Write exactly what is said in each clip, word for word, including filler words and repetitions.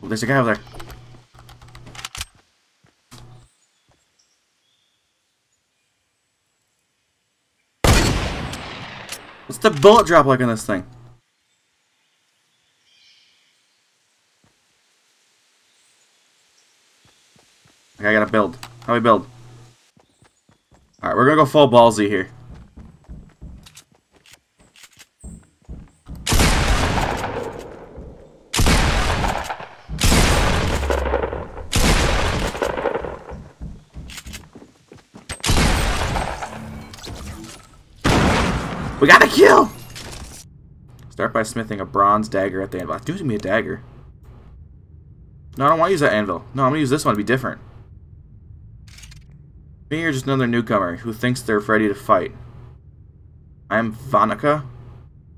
Well, there's a guy over there. What's the bullet drop like on this thing? Okay, I gotta build. How do we build? Alright, we're gonna go full ballsy here. We got a kill! Start by smithing a bronze dagger at the anvil. I do need me a dagger. No, I don't want to use that anvil. No, I'm gonna use this one to be different. Me or just another newcomer who thinks they're ready to fight. I am Vanaka,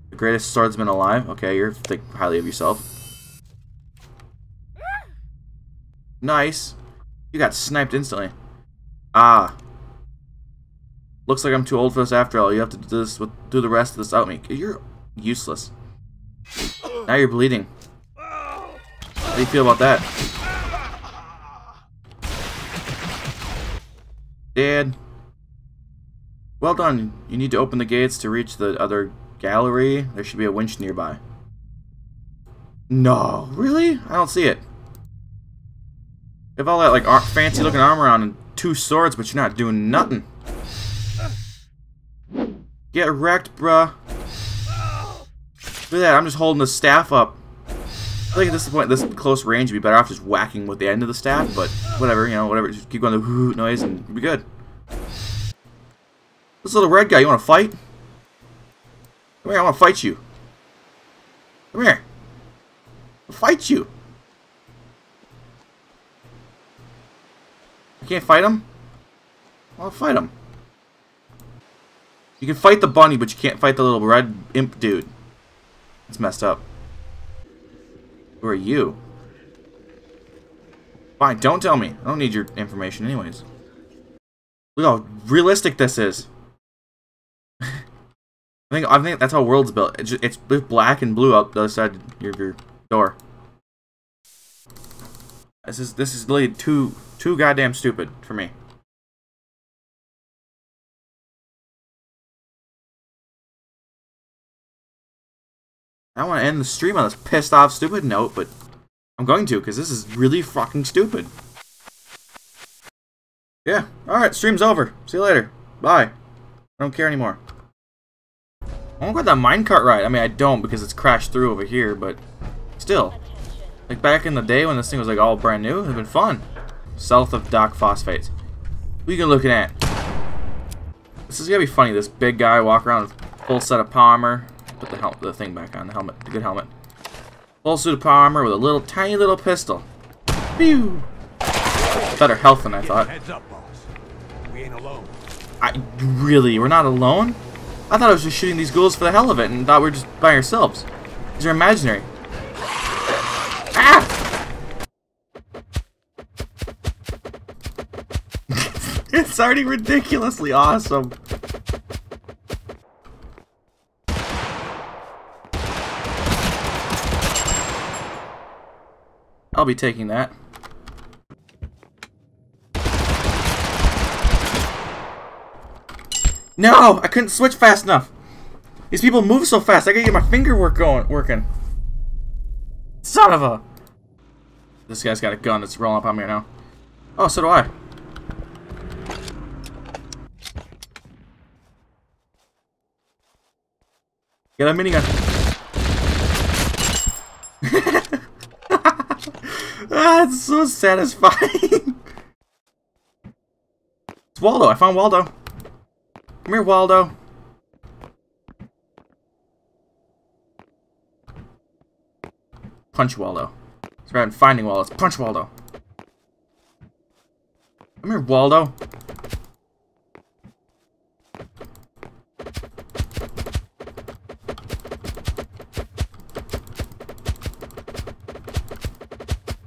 the greatest swordsman alive. Okay, you think highly of yourself. Nice. You got sniped instantly. Ah. Looks like I'm too old for this after all. You have to do this with, do the rest of this without me. You're useless. Now you're bleeding. How do you feel about that? Dad. Well done. You need to open the gates to reach the other gallery. There should be a winch nearby. No, really? I don't see it. You have all that like ar fancy looking armor on and two swords, but you're not doing nothing. Get wrecked, bruh. Look at that, I'm just holding the staff up. I think at this point, this close range would be better off just whacking with the end of the staff, but whatever, you know, whatever. Just keep going the whoo noise and you'll be good. This little red guy, you want to fight? Come here, I want to fight you. Come here. I'll fight you. I can't fight him? I want to fight him. You can fight the bunny, but you can't fight the little red imp dude. That's messed up. Who are you? Fine, don't tell me. I don't need your information anyways. Look how realistic this is. I think I think that's how world's built. It's, just, it's black and blue up the other side of your, your door. This is this is really too too goddamn stupid for me. I want to end the stream on this pissed off stupid note, but I'm going to because this is really fucking stupid. Yeah, alright, stream's over. See you later. Bye. I don't care anymore. I want to go that minecart ride. I mean, I don't because it's crashed through over here, but still. Like back in the day when this thing was like all brand new, it would have been fun. South of Dock Phosphates. What are you looking at? This is going to be funny. This big guy walk around with full set of power armor. Put the, hel the thing back on, the helmet, the good helmet. Full suit of power armor with a little, tiny little pistol. Pew! Better health than I thought. Heads up, boss. We ain't alone. I, really, we're not alone? I thought I was just shooting these ghouls for the hell of it and thought we were just by ourselves. These are imaginary. Ah! It's already ridiculously awesome. I'll be taking that. No! I couldn't switch fast enough! These people move so fast, I gotta get my finger work going, working. Son of a... This guy's got a gun that's rolling up on me now. Oh, so do I. Get a minigun. That's so satisfying. It's Waldo. I found Waldo. Come here, Waldo. Punch Waldo. It's rather than finding Waldo. It's punch Waldo. Come here, Waldo.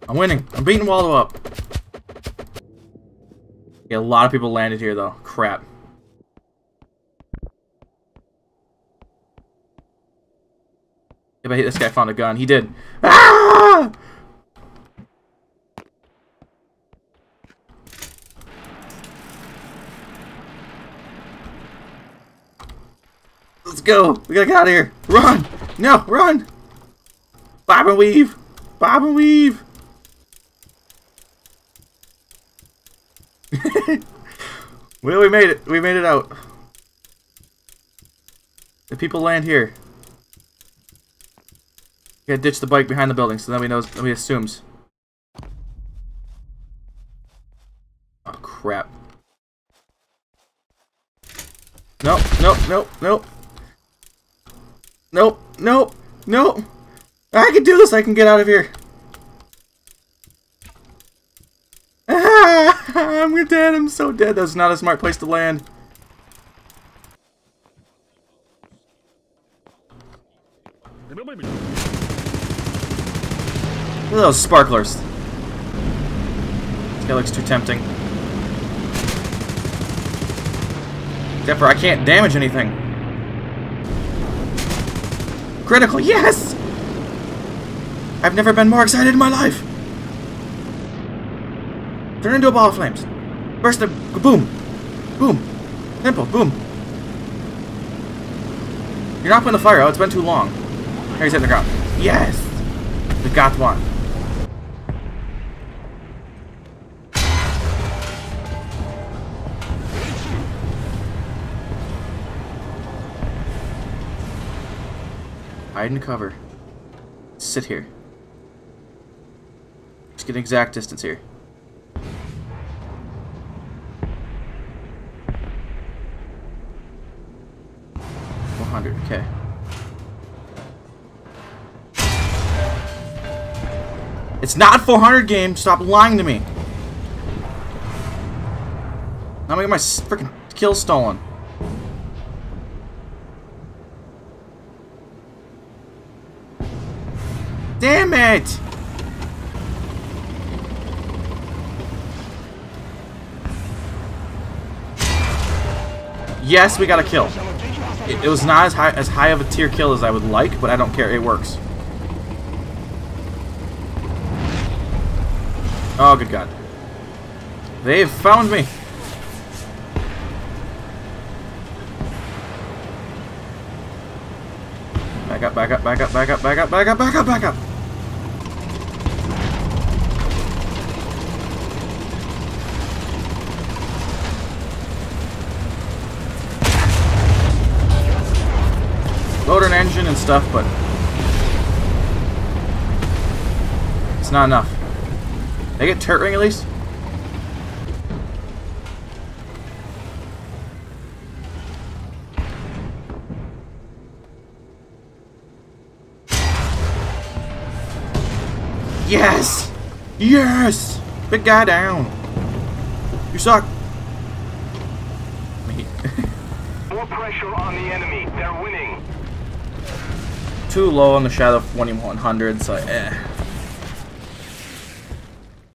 I'm winning. I'm beating Waldo up. Yeah, a lot of people landed here, though. Crap. If I hit this guy, found a gun. He did. Ah! go. We gotta get out of here. Run. No, run. Bob and weave. Bob and weave. Well, we made it. We made it out. The people land here. We gotta ditch the bike behind the building, so then we knows. Then we assumes. Oh crap! Nope. Nope. Nope. Nope. Nope. Nope. Nope. I can do this. I can get out of here. Ah, I'm dead. I'm so dead. That's not a smart place to land. Look at those sparklers. This guy looks too tempting. Depper, I can't damage anything. Critical, yes! I've never been more excited in my life. Turn into a ball of flames. Burst the boom. Boom. Temple, boom. You're not putting the fire out, it's been too long. There he's hitting the ground. Yes! We got one. Hide in cover. Sit here. Just get an exact distance here. one hundred, okay. It's not four hundred, game. Stop lying to me. I'm gonna get my freaking kill stolen. Damn it! Yes, we got a kill. It, it was not as high as high of a tier kill as I would like, but I don't care. It works. Oh, good God. They've found me. Back up, back up, back up, back up, back up, back up, back up, back up. Load an engine and stuff, but it's not enough. Did I get turret ring at least? Yes! Yes! Big guy down. You suck. More pressure on the enemy. They're winning. Too low on the Shadow twenty-one hundred, so eh.